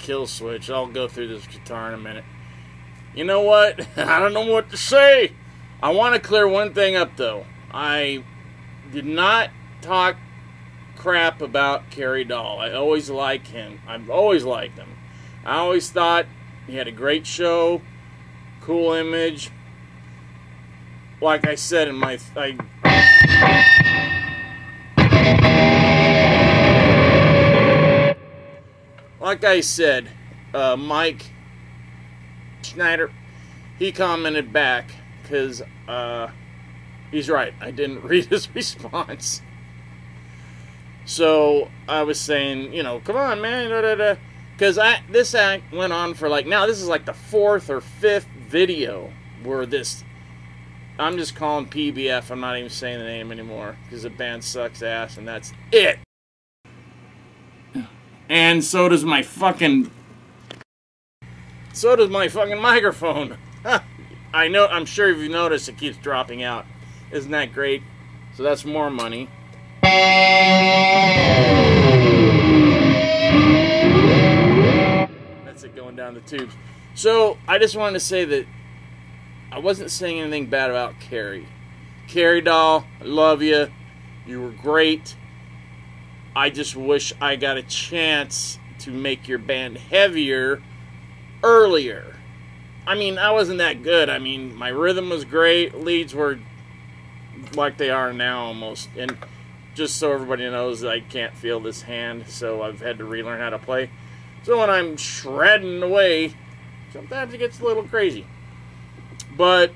Kill switch. I'll go through this guitar in a minute. You know what? I don't know what to say. I want to clear one thing up, though. I did not talk crap about Kerri Dahl. I always liked him. I've always liked him. I always thought he had a great show, cool image. Like I said in my... Like I said, Mike Schneider, he commented back, because he's right, I didn't read his response. So I was saying, you know, come on, man, because this act went on for like, now this is like the 4th or 5th video where this, I'm just calling PBF, I'm not even saying the name anymore, because the band sucks ass, and that's it. And so does my fucking... so does my fucking microphone. I know, I'm sure if you notice, it keeps dropping out. Isn't that great? So that's more money. That's it going down the tubes. So, I just wanted to say that I wasn't saying anything bad about Kerri. Kerri Dahl, I love you. You were great. I just wish I got a chance to make your band heavier earlier. I mean, I wasn't that good. I mean, my rhythm was great. Leads were like they are now almost. And just so everybody knows, I can't feel this hand, so I've had to relearn how to play. So when I'm shredding away, sometimes it gets a little crazy. But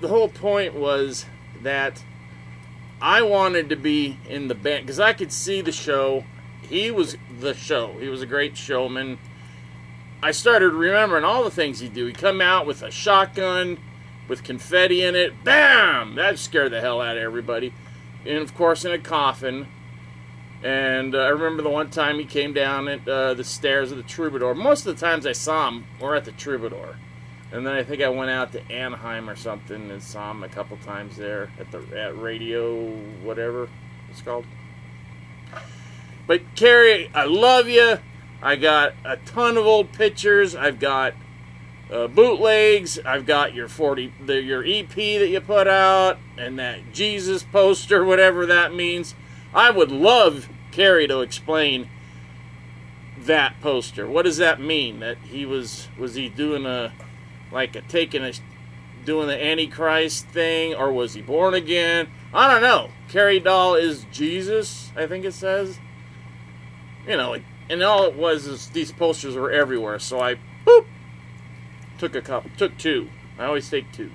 the whole point was that I wanted to be in the band because I could see the show. He was the show. He was a great showman. I started remembering all the things he'd do. He'd come out with a shotgun with confetti in it. Bam! That scared the hell out of everybody. And, of course, in a coffin. And I remember the one time he came down at the stairs of the Troubadour. Most of the times I saw him were at the Troubadour. And then I think I went out to Anaheim or something and saw him a couple times there at Radio, whatever it's called. But Kerri, I love you. I got a ton of old pictures. I've got bootlegs. I've got your your EP that you put out and that Jesus poster, whatever that means. I would love Kerri to explain that poster. What does that mean? That he was he doing a doing the Antichrist thing, or was he born again? I don't know. Kerri Dahl is Jesus, I think it says. You know, and all it was is these posters were everywhere, so I, boop, took two. I always take two.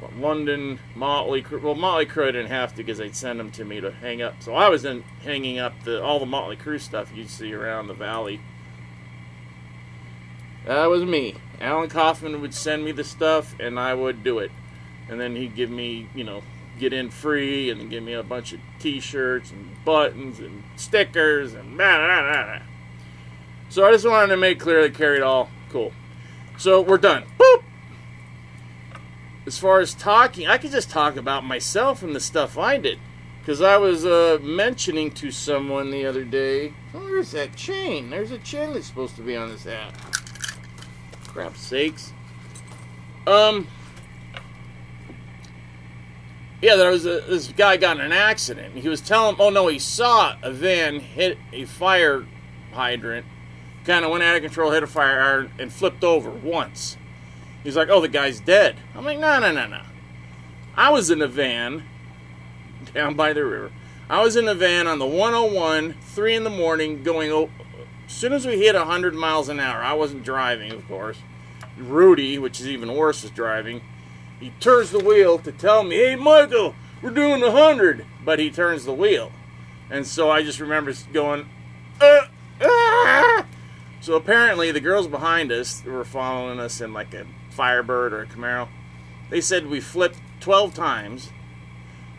Well, London, Motley Crue. Well, Motley Crue I didn't have to because they'd send them to me to hang up. So I was in hanging up all the Motley Crue stuff you'd see around the valley. That was me. Alan Kaufman would send me the stuff, and I would do it. And then he'd give me, you know, get in free, and give me a bunch of t-shirts, and buttons, and stickers, and blah. So I just wanted to make clear that Kerri Dahl, cool. So we're done. Boop! As far as talking, I could just talk about myself and the stuff I did. Because I was mentioning to someone the other day, oh, there's that chain. There's a chain that's supposed to be on this hat. Crap's sakes. Yeah, there was this guy got in an accident. He was telling, oh no, he saw a van hit a fire hydrant, kind of went out of control, hit a fire hydrant, and flipped over once. He's like, oh, the guy's dead. I'm like, no. I was in a van down by the river. I was in a van on the 101, 3 in the morning, going over. As soon as we hit 100 miles an hour, I wasn't driving, of course. Rudy, which is even worse, is driving. He turns the wheel to tell me, hey, Michael, we're doing 100. But he turns the wheel. And so I just remember going, ah. So apparently the girls behind us were following us in like a Firebird or a Camaro. They said we flipped 12 times.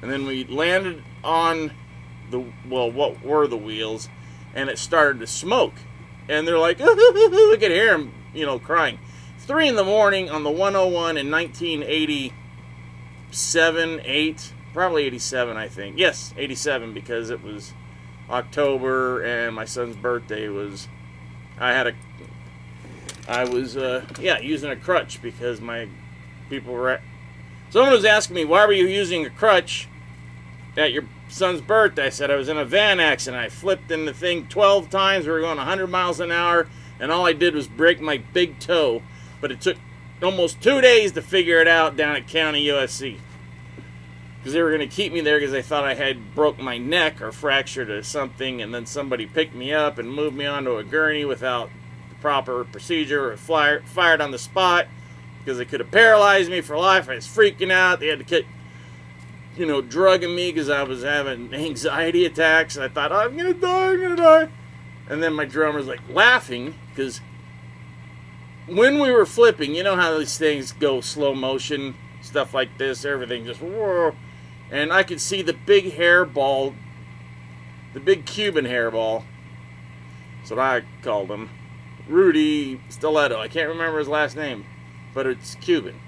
And then we landed on the, well, what were the wheels. And it started to smoke. And they're like, I could hear him, you know, crying. 3 in the morning on the 101 in 1987, 8, probably 87, I think. Yes, 87, because it was October and my son's birthday was, I was using a crutch because my people were at, someone was asking me, why were you using a crutch at your son's birthday? I said I was in a van accident. I flipped in the thing 12 times. We were going 100 miles an hour, and all I did was break my big toe. But it took almost 2 days to figure it out down at County USC because they were going to keep me there because they thought I had broke my neck or fractured something, and then somebody picked me up and moved me onto a gurney without the proper procedure or fired on the spot because they could have paralyzed me for life. I was freaking out. They had to get, you know, drugging me because I was having anxiety attacks. And I thought, oh, I'm going to die. And then my drummer's like laughing because when we were flipping, you know how these things go slow motion, stuff like this, everything just whoa. And I could see the big hairball, the big Cuban hairball. That's what I called him. Rudy Stiletto. I can't remember his last name, but it's Cuban.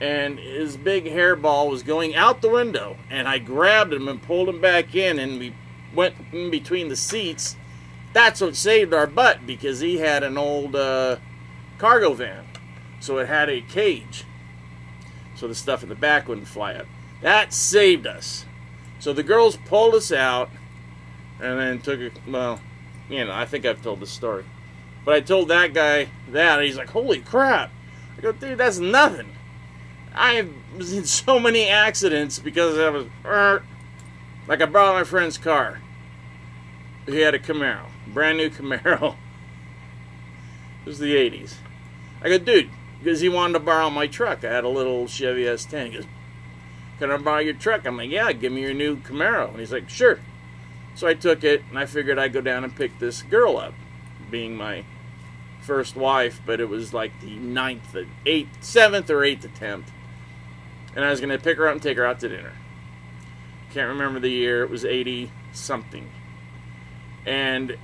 And his big hairball was going out the window, and I grabbed him and pulled him back in, and we went in between the seats. That's what saved our butt, because he had an old cargo van, so it had a cage, so the stuff in the back wouldn't fly up. That saved us. So the girls pulled us out and then took it. Well, you know, I think I've told this story. But I told that guy that, and he's like, holy crap. I go, dude, that's nothing. I was in so many accidents because I was, like I borrowed my friend's car. He had a Camaro, brand new Camaro. It was the 80s. I go, dude, because he wanted to borrow my truck. I had a little Chevy S10. He goes, can I borrow your truck? I'm like, yeah, give me your new Camaro. And he's like, sure. So I took it, and I figured I'd go down and pick this girl up, being my first wife, but it was like the 7th or 8th attempt. And I was going to pick her up and take her out to dinner. Can't remember the year. It was 80-something. And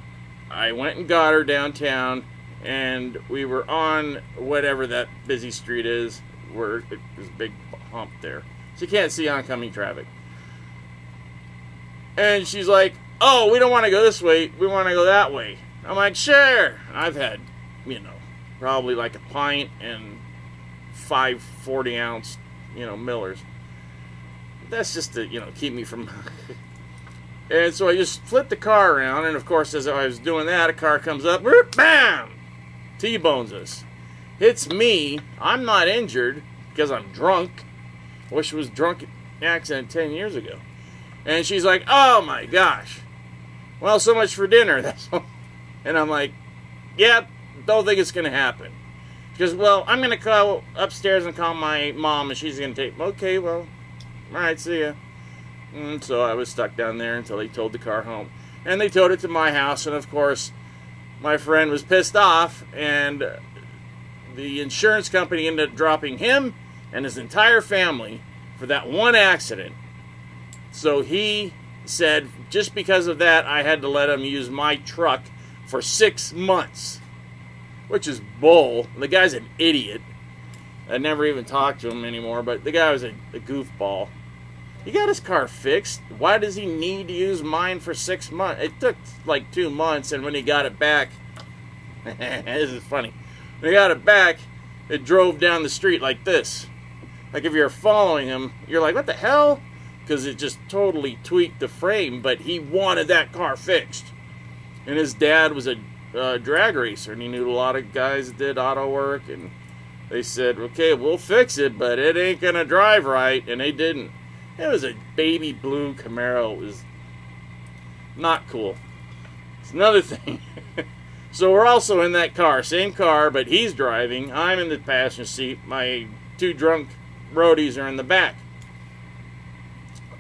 I went and got her downtown, and we were on whatever that busy street is, where it was a big hump there. So you can't see oncoming traffic. And she's like, oh, we don't want to go this way. We want to go that way. I'm like, sure. I've had, you know, probably like a pint and 5 40-ounce, you know, Millers. That's just to, you know, keep me from... And so I just flipped the car around, and of course, as I was doing that, a car comes up, bam! T-bones us. Hits me. I'm not injured, because I'm drunk. I wish I was drunk in an accident 10 years ago. And she's like, oh my gosh. Well, so much for dinner. That's all. And I'm like, yep, yeah, don't think it's going to happen. She goes, well, I'm going to go upstairs and call my mom, and she's going to take, okay, well, all right, see ya. And so I was stuck down there until they towed the car home. And they towed it to my house, and of course, my friend was pissed off, and the insurance company ended up dropping him and his entire family for that one accident. So he said, just because of that, I had to let him use my truck for 6 months, which is bull. The guy's an idiot. I never even talked to him anymore, but the guy was a goofball. He got his car fixed. Why does he need to use mine for 6 months? It took like 2 months, and when he got it back, this is funny. When he got it back, it drove down the street like this. Like if you're following him, you're like, what the hell? Because it just totally tweaked the frame, but he wanted that car fixed. And his dad was a drag racer, and he knew a lot of guys that did auto work, and they said, okay, we'll fix it, but it ain't going to drive right, and they didn't. It was a baby blue Camaro. It was not cool. It's another thing. So we're also in that car. Same car, but he's driving. I'm in the passenger seat. My two drunk roadies are in the back.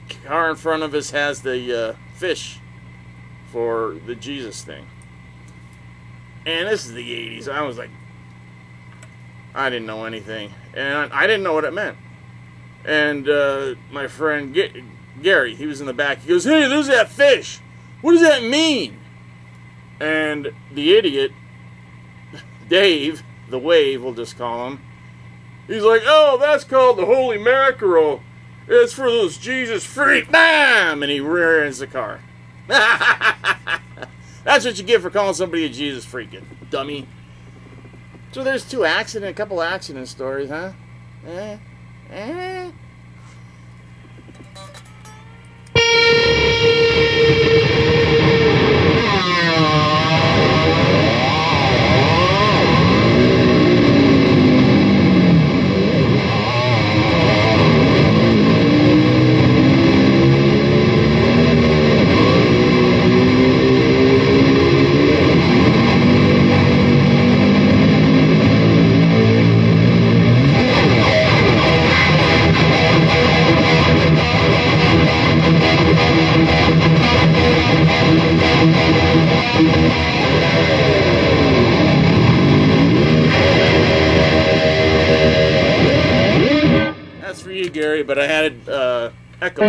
The car in front of us has the fish for the Jesus thing. And this is the 80s. I was like, I didn't know anything. And I didn't know what it meant. And my friend Gary, he was in the back. He goes, hey, there's that fish. What does that mean? And the idiot, Dave, the Wave, we'll just call him. He's like, oh, that's called the Holy Mackerel. It's for those Jesus freak. Bam! And he rear-ends the car. That's what you get for calling somebody a Jesus freaking dummy. So there's a couple accident stories, huh? Eh? Eh? But I had echo.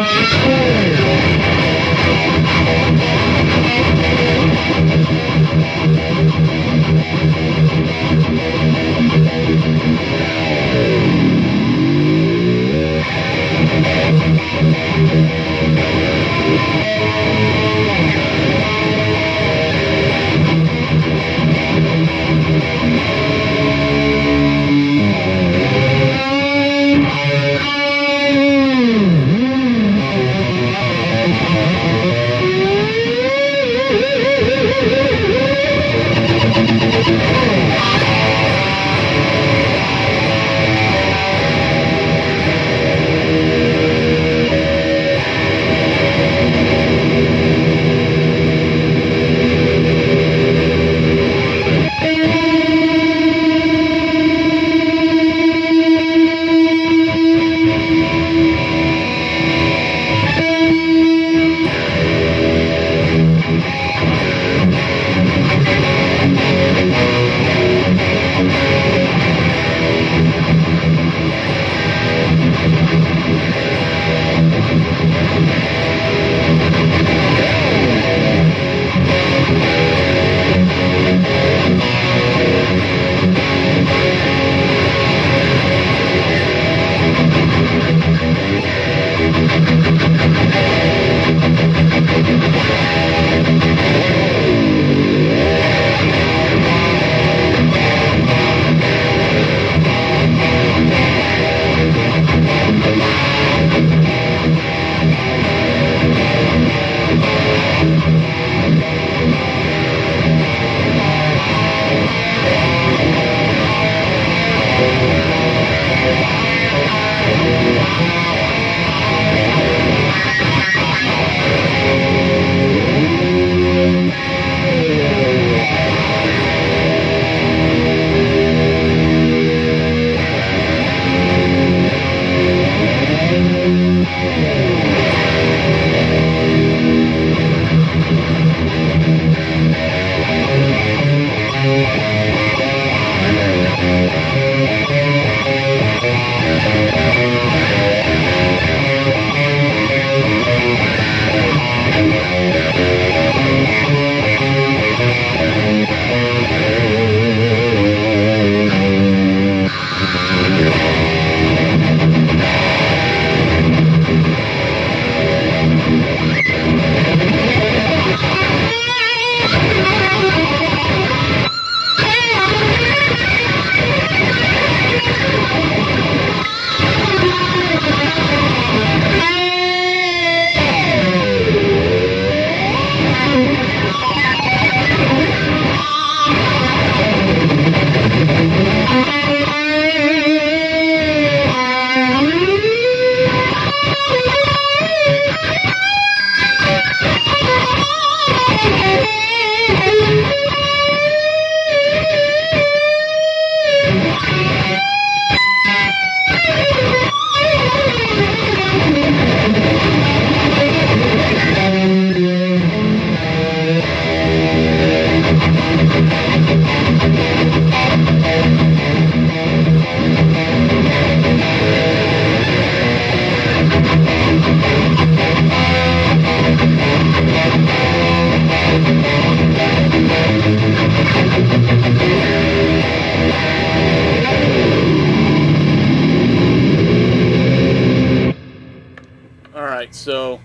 Alright, so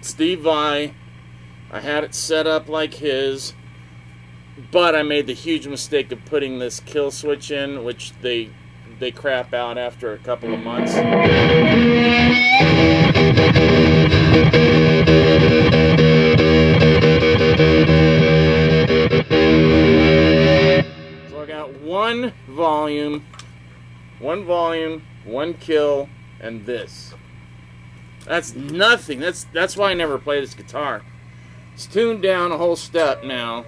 Steve Vai, I had it set up like his, but I made the huge mistake of putting this kill switch in, which they crap out after a couple of months. So I got one volume, one kill, and this. That's nothing. That's why I never play this guitar. It's tuned down a whole step now.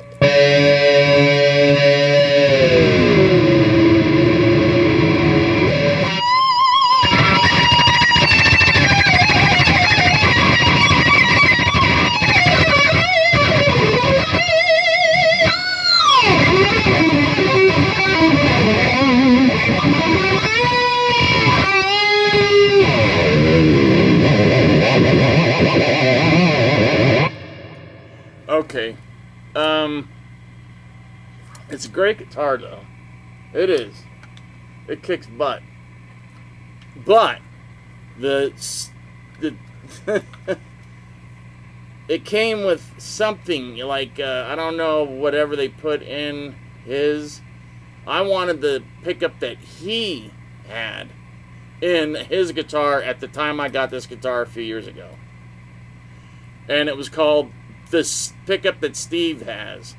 Okay, it's a great guitar though, it is, it kicks butt, but it came with something, like, I don't know, whatever they put in his, I wanted the pickup that he had in his guitar at the time I got this guitar a few years ago, and it was called this pickup that Steve has,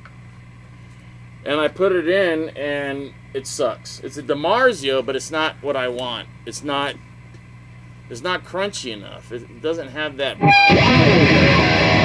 and I put it in and it sucks. It's a DiMarzio, but it's not what I want. It's not crunchy enough. It doesn't have that vibe.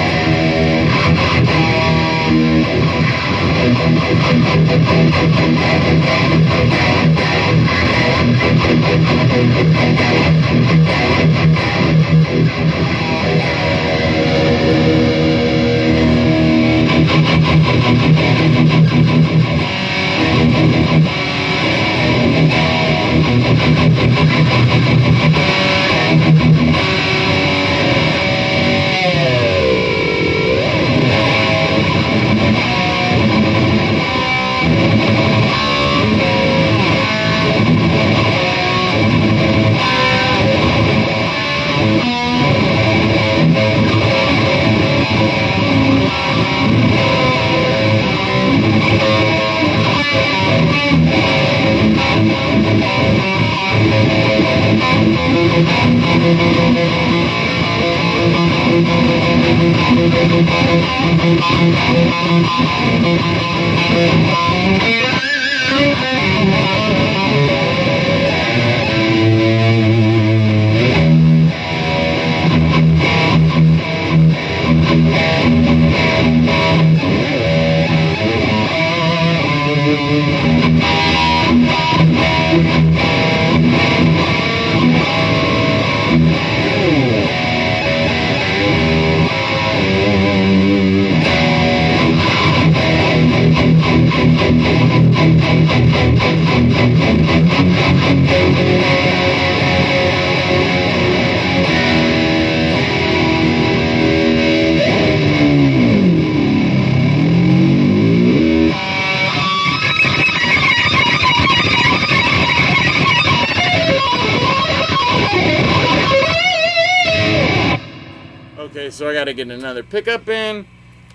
So I gotta get another pickup in.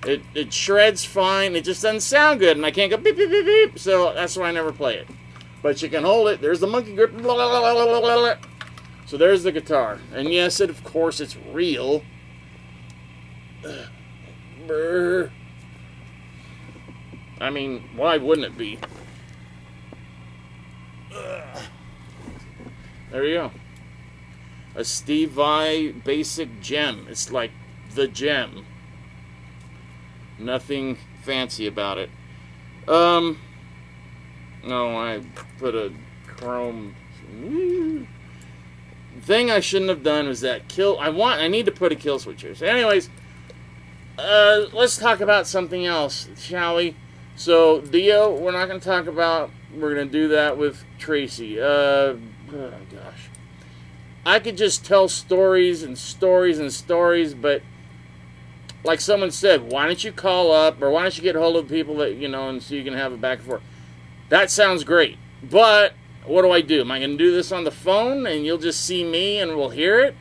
It shreds fine. It just doesn't sound good, and I can't go beep beep beep beep. So that's why I never play it. But you can hold it. There's the monkey grip. Blah, blah, blah, blah, blah, blah. So there's the guitar, and yes, of course it's real. Brr. I mean, why wouldn't it be? There you go. A Steve Vai basic gem. It's like the gem. Nothing fancy about it. No, I put a chrome thing I shouldn't have done was that kill. I need to put a kill switch here. So anyways, let's talk about something else, shall we? So Dio, we're not going to talk about. We're going to do that with Tracy. Oh gosh. I could just tell stories and stories and stories, but like someone said, why don't you call up, or why don't you get hold of people that, you know, and so you can have it back and forth. That sounds great, but what do I do? Am I going to do this on the phone and you'll just see me and we'll hear it?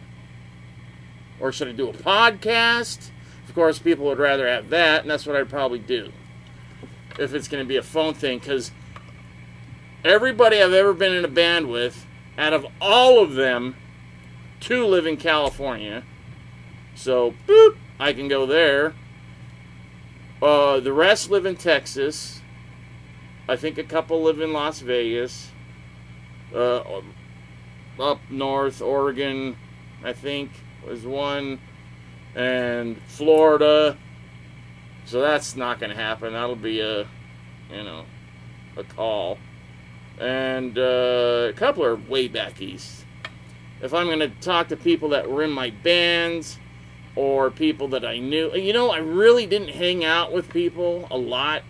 Or should I do a podcast? Of course, people would rather have that, and that's what I'd probably do if it's going to be a phone thing, because everybody I've ever been in a band with, out of all of them, two live in California. So, boop, I can go there. The rest live in Texas. I think a couple live in Las Vegas. Up north, Oregon, I think, was one. And Florida. So that's not going to happen. That'll be a, you know, a call. And a couple are way back east. If I'm going to talk to people that were in my bands or people that I knew, you know, I really didn't hang out with people a lot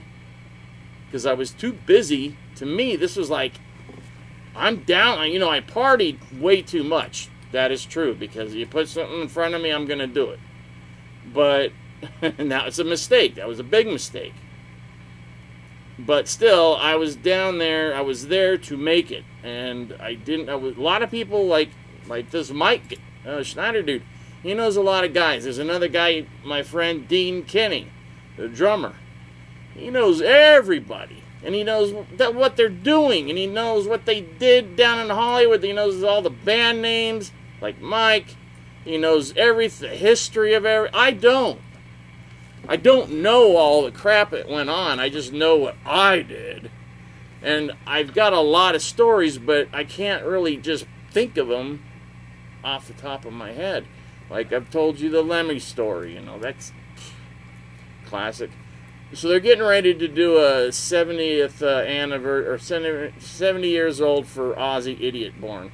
because I was too busy. To me, this was like, I'm down, you know, I partied way too much. That is true, because you put something in front of me, I'm going to do it. But, and that was a mistake. That was a big mistake. But still, I was down there. I was there to make it, and I didn't. A lot of people like this Mike Schneider dude. He knows a lot of guys. There's another guy, my friend Dean Kenny, the drummer. He knows everybody, and he knows that what they're doing, and he knows what they did down in Hollywood. He knows all the band names, like Mike. He knows the history of every. I don't know all the crap that went on. I just know what I did. And I've got a lot of stories, but I can't really just think of them off the top of my head. Like I've told you the Lemmy story, you know, that's classic. So they're getting ready to do a 70th anniversary, or 70 years old for Ozzy Idiot Born.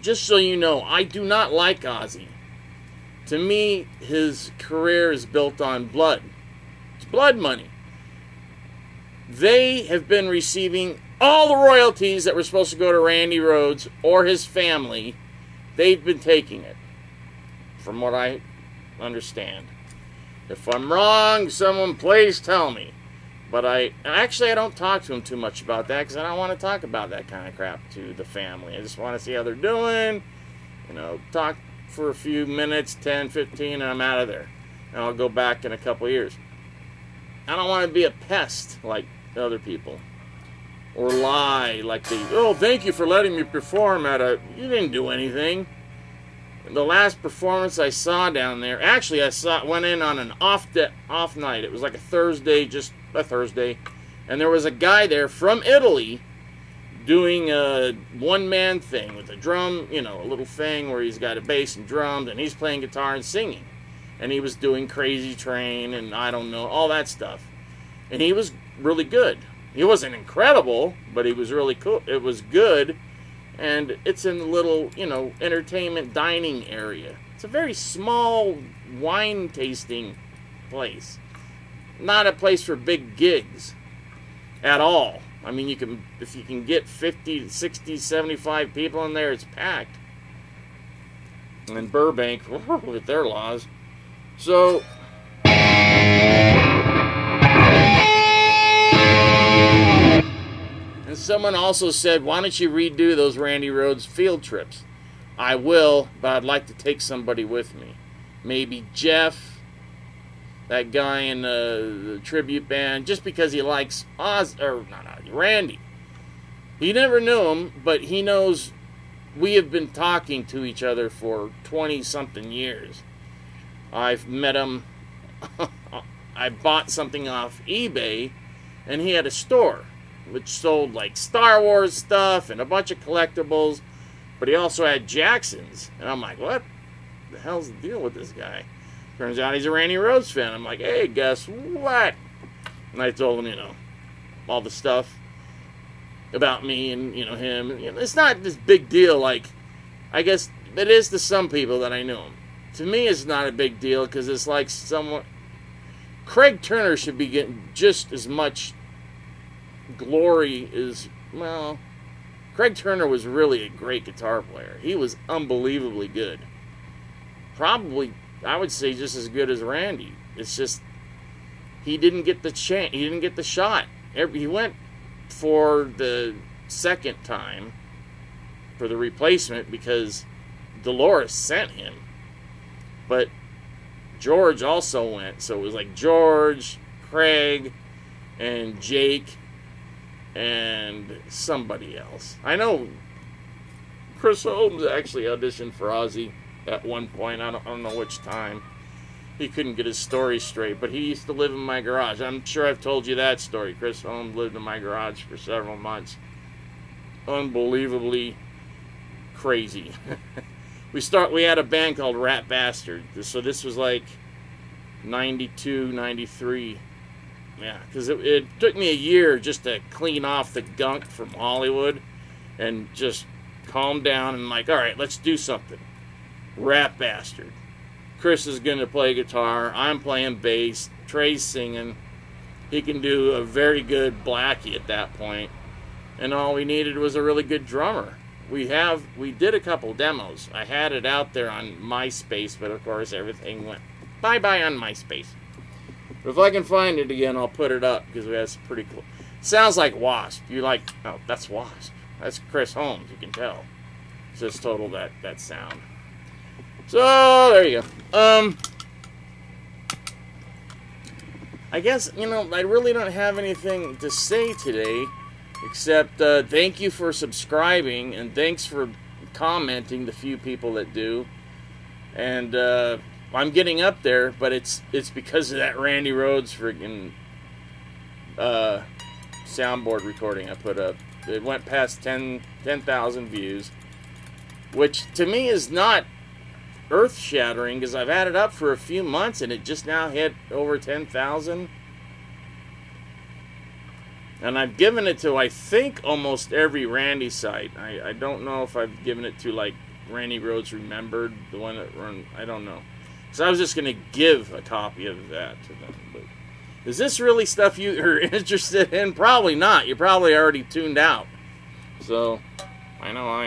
Just so you know, I do not like Ozzy. To me, his career is built on blood. It's blood money. They have been receiving all the royalties that were supposed to go to Randy Rhoads or his family. They've been taking it, from what I understand. If I'm wrong, someone please tell me. But I don't talk to him too much about that because I don't want to talk about that kind of crap to the family. I just want to see how they're doing, you know, talk for a few minutes, 10, 15, and I'm out of there. And I'll go back in a couple years. I don't want to be a pest like other people. Or lie like they, oh, thank you for letting me perform at a, you didn't do anything. The last performance I saw down there, actually went in on an off night. It was like a Thursday, just a Thursday. And there was a guy there from Italy doing a one-man thing with a drum, you know, a little thing where he's got a bass and drums, and he's playing guitar and singing. And he was doing Crazy Train and I don't know, all that stuff. And he was really good. He wasn't incredible, but he was really cool. It was good, and it's in the little, you know, entertainment dining area. It's a very small wine tasting place. Not a place for big gigs at all. I mean, you can, if you can get 50, 60, 75 people in there, it's packed. And in Burbank, with their laws. So, and someone also said, why don't you redo those Randy Rhoads field trips? I will, but I'd like to take somebody with me. Maybe Jeff, that guy in the tribute band, just because he likes Randy. He never knew him, but he knows we have been talking to each other for 20-something years. I've met him. I bought something off eBay, and he had a store which sold, like, Star Wars stuff and a bunch of collectibles, but he also had Jackson's. And I'm like, what the hell's the deal with this guy? Turns out he's a Randy Rhoads fan. I'm like, hey, guess what? And I told him, you know, all the stuff about me and, you know, him. And, you know, it's not this big deal. Like, I guess it is to some people that I knew him. To me, it's not a big deal because it's like someone. Craig Turner should be getting just as much glory as, well, Craig Turner was really a great guitar player. He was unbelievably good. Probably, I would say, just as good as Randy. It's just he didn't get the chance. He didn't get the shot. He went for the second time for the replacement because Dolores sent him. But George also went, so it was like George, Craig, and Jake, and somebody else. I know Chris Holmes actually auditioned for Ozzy at one point. I don't know which time. He couldn't get his story straight, but he used to live in my garage. I'm sure I've told you that story. Chris Holmes lived in my garage for several months. Unbelievably crazy. We had a band called Rat Bastard. So this was like 92, 93. Yeah, because it took me a year just to clean off the gunk from Hollywood and just calm down and like, all right, let's do something. Rat Bastard. Chris is going to play guitar. I'm playing bass. Trey's singing. He can do a very good Blackie at that point. And all we needed was a really good drummer. We did a couple demos. I had it out there on MySpace, but of course everything went bye-bye on MySpace. But if I can find it again, I'll put it up, because that's pretty cool. Sounds like WASP. You're like, oh, that's WASP. That's Chris Holmes, you can tell. It's just total that sound. So, there you go. I guess, you know, I really don't have anything to say today, except thank you for subscribing, and thanks for commenting, the few people that do. And I'm getting up there, but it's because of that Randy Rhoads freaking soundboard recording I put up. It went past 10,000 views, which to me is not earth-shattering, because I've had it up for a few months and it just now hit over 10,000. And I've given it to, I think, almost every Randy site. I don't know if I've given it to, like, Randy Rhoads Remembered, the one that run, I don't know. So I was just going to give a copy of that to them. But is this really stuff you are interested in? Probably not. You're probably already tuned out. So, I know I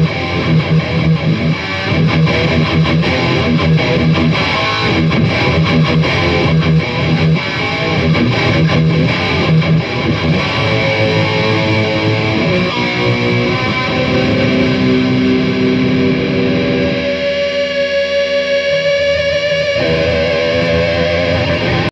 am.